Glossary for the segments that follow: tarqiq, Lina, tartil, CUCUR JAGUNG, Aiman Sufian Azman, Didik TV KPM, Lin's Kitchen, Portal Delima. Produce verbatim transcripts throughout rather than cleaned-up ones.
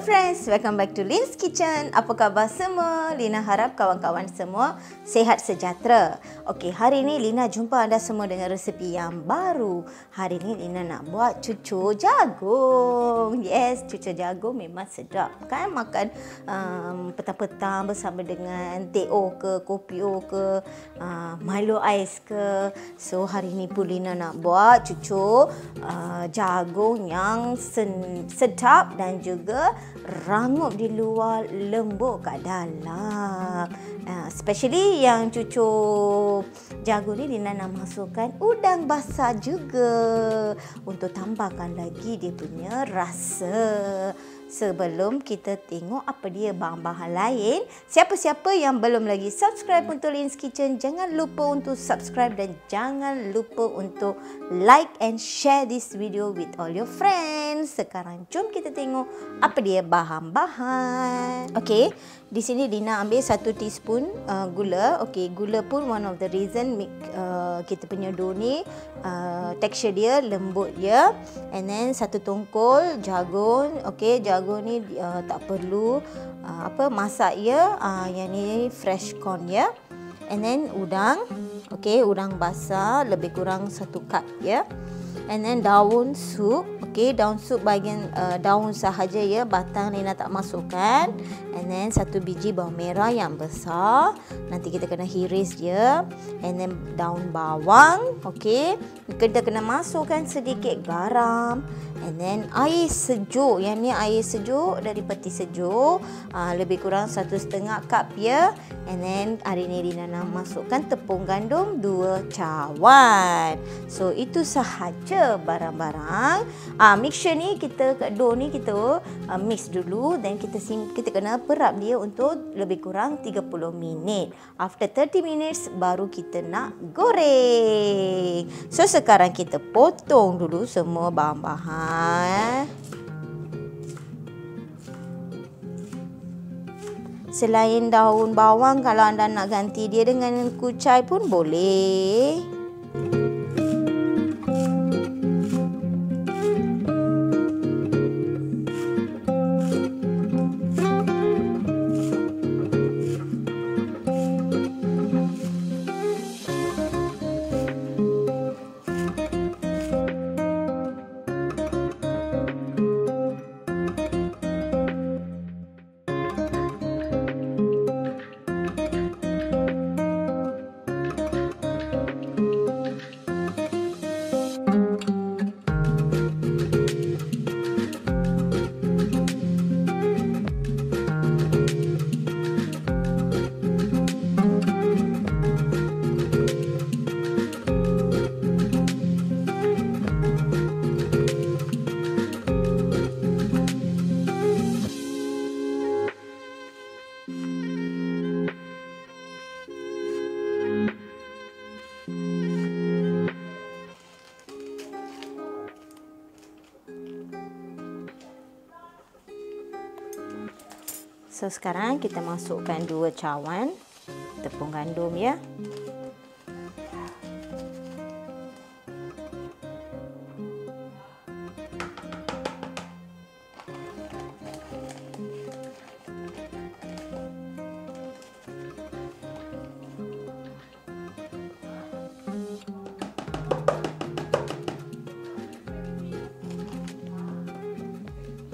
Hello friends, welcome back to Lin's Kitchen. Apa khabar semua? Lina harap kawan-kawan semua sehat sejahtera. Okey, hari ni Lina jumpa anda semua dengan resepi yang baru. Hari ni Lina nak buat cucur jagung. Yes, cucur jagung memang sedap. Kan makan petang-petang um, bersama dengan teh o ke, kopi o ke, uh, Milo ais ke. So hari ni pun Lina nak buat cucur uh, jagung yang sedap dan juga rangup di luar, lembut kat dalam. Uh, especially yang cucur jagung ni, Lina nak masukkan udang basah juga untuk tambahkan lagi dia punya rasa. Sebelum kita tengok apa dia bahan-bahan lain, siapa-siapa yang belum lagi subscribe untuk Lin's Kitchen, jangan lupa untuk subscribe dan jangan lupa untuk like and share this video with all your friends. Sekarang jom kita tengok apa dia bahan-bahan. Okey, di sini Lina ambil satu teaspoon uh, gula. Okey, gula pun one of the reason make, uh, kita punya dough ni uh, texture dia lembut ya. And then satu tongkol jagung. Okey, jagung Jagung ni uh, tak perlu uh, apa masak ya. Uh, yang ni fresh corn ya. And then udang. Okey, udang basah lebih kurang satu cup ya. And then daun sup. Okey, daun sup bahagian uh, daun sahaja ya. Batang Lina tak masukkan. And then satu biji bawang merah yang besar. Nanti kita kena hiris dia. And then daun bawang. Okey, kita kena masukkan sedikit garam. And then air sejuk. Yang ni air sejuk dari peti sejuk. Uh, lebih kurang satu setengah cup ya. And then hari ni Lina nak masukkan tepung gandum dua cawan. So itu sahaja barang-barang. Uh, mixture ni kita, dough ni kita uh, mix dulu. Then kita kita kena perap dia untuk lebih kurang tiga puluh minit. After tiga puluh minutes baru kita nak goreng. So sekarang kita potong dulu semua bahan-bahan. Selain daun bawang, kalau anda nak ganti dia dengan kucai pun boleh. So sekarang kita masukkan dua cawan tepung gandum ya.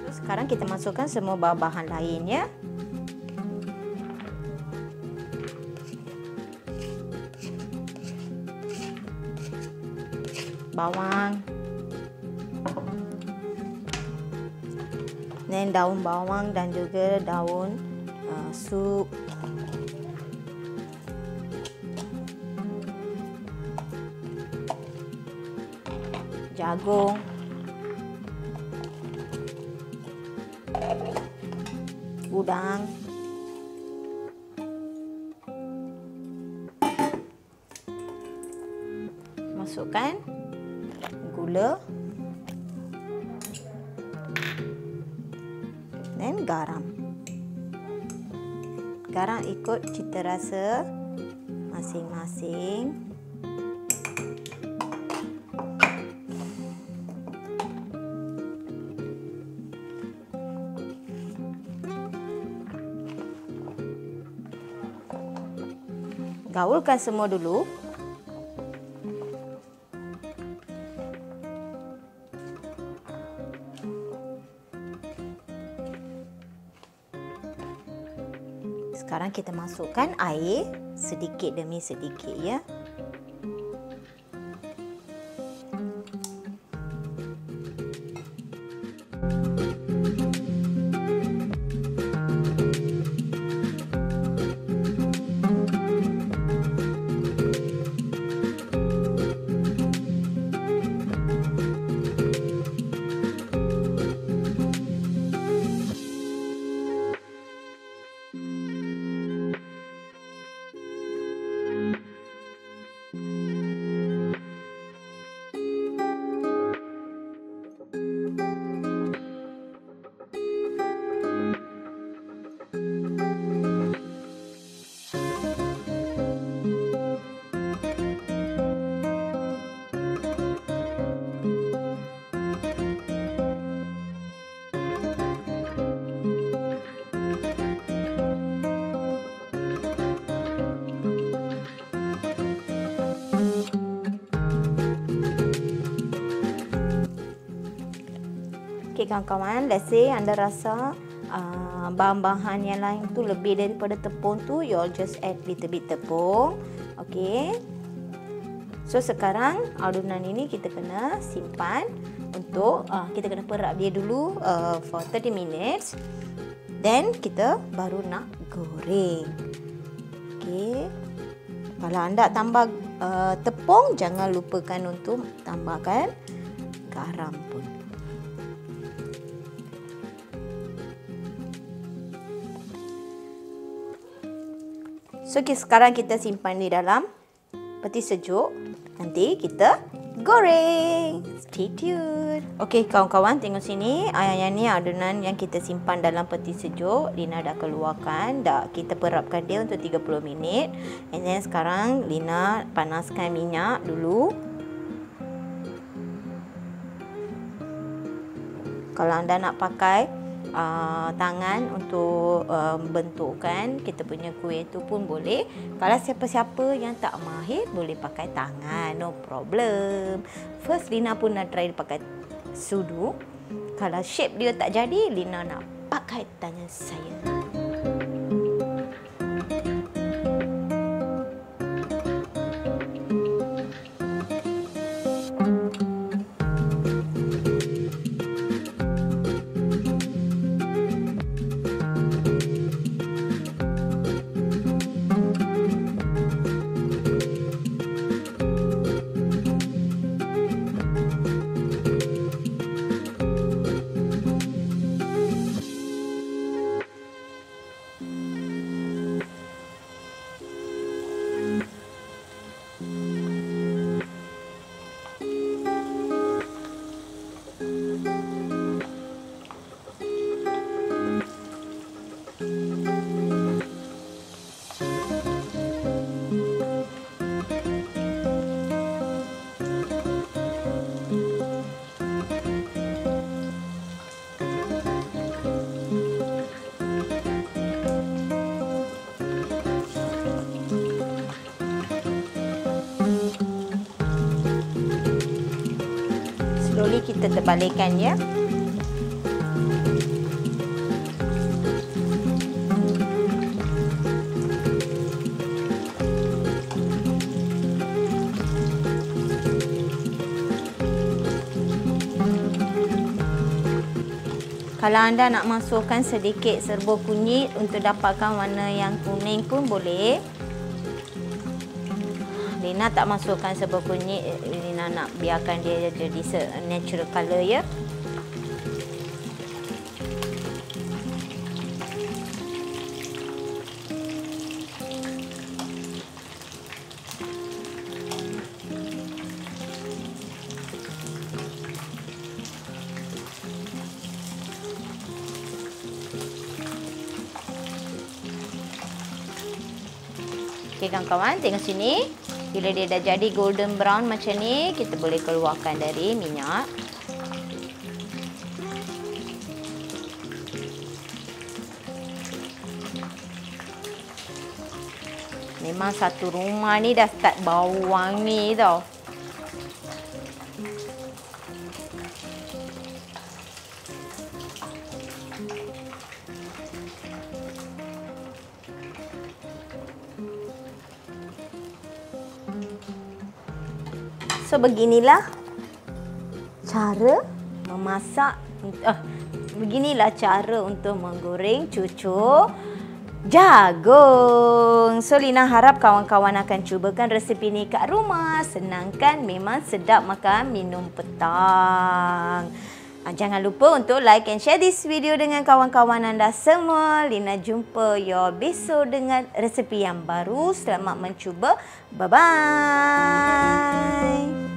So sekarang kita masukkan semua bahan-bahan lainnya. Bawang, dan daun bawang dan juga daun uh, sup. Jagung. Udang. Masukkan gula dan garam. Garam ikut cita rasa masing-masing. Gaulkan semua dulu. Sekarang kita masukkan air sedikit demi sedikit, ya. Okey kawan-kawan, let's say anda rasa uh, bahan-bahan yang lain tu lebih daripada tepung tu, you all just add little bit tepung. Okey. So sekarang adunan ini kita kena simpan untuk uh, kita kena perap dia dulu uh, for thirty minutes. Then kita baru nak goreng. Okey. Kalau anda tambah uh, tepung, jangan lupakan untuk tambahkan garam pun. So, sekarang kita simpan di dalam peti sejuk. Nanti kita goreng. Stay tuned. Okey, kawan-kawan tengok sini. Yang ni adunan yang kita simpan dalam peti sejuk. Lina dah keluarkan. Dah kita perapkan dia untuk tiga puluh minit. And then sekarang Lina panaskan minyak dulu. Kalau anda nak pakai Uh, tangan untuk uh, bentukkan kita punya kuih tu pun boleh. Kalau siapa-siapa yang tak mahir boleh pakai tangan, no problem. First Lina pun nak try pakai sudu. Kalau shape dia tak jadi, Lina nak pakai tangan saya. Slowly kita terbalikkan, ya. Kalau anda nak masukkan sedikit serba kunyit untuk dapatkan warna yang kuning pun boleh. Lina tak masukkan serba kunyit, Lina nak biarkan dia jadi natural colour, ya. Okey kawan-kawan, tengok sini. Bila dia dah jadi golden brown macam ni, kita boleh keluarkan dari minyak. Ni Memang satu rumah ni dah start bau wangi tau. So beginilah cara memasak eh, beginilah cara untuk menggoreng cucur jagung. So Lina harap kawan-kawan akan cubakan resepi ni kat rumah. Senang kan? Memang sedap makan minum petang. Jangan lupa untuk like and share this video dengan kawan-kawan anda semua. Lina jumpa you besok dengan resepi yang baru. Selamat mencuba. Bye-bye.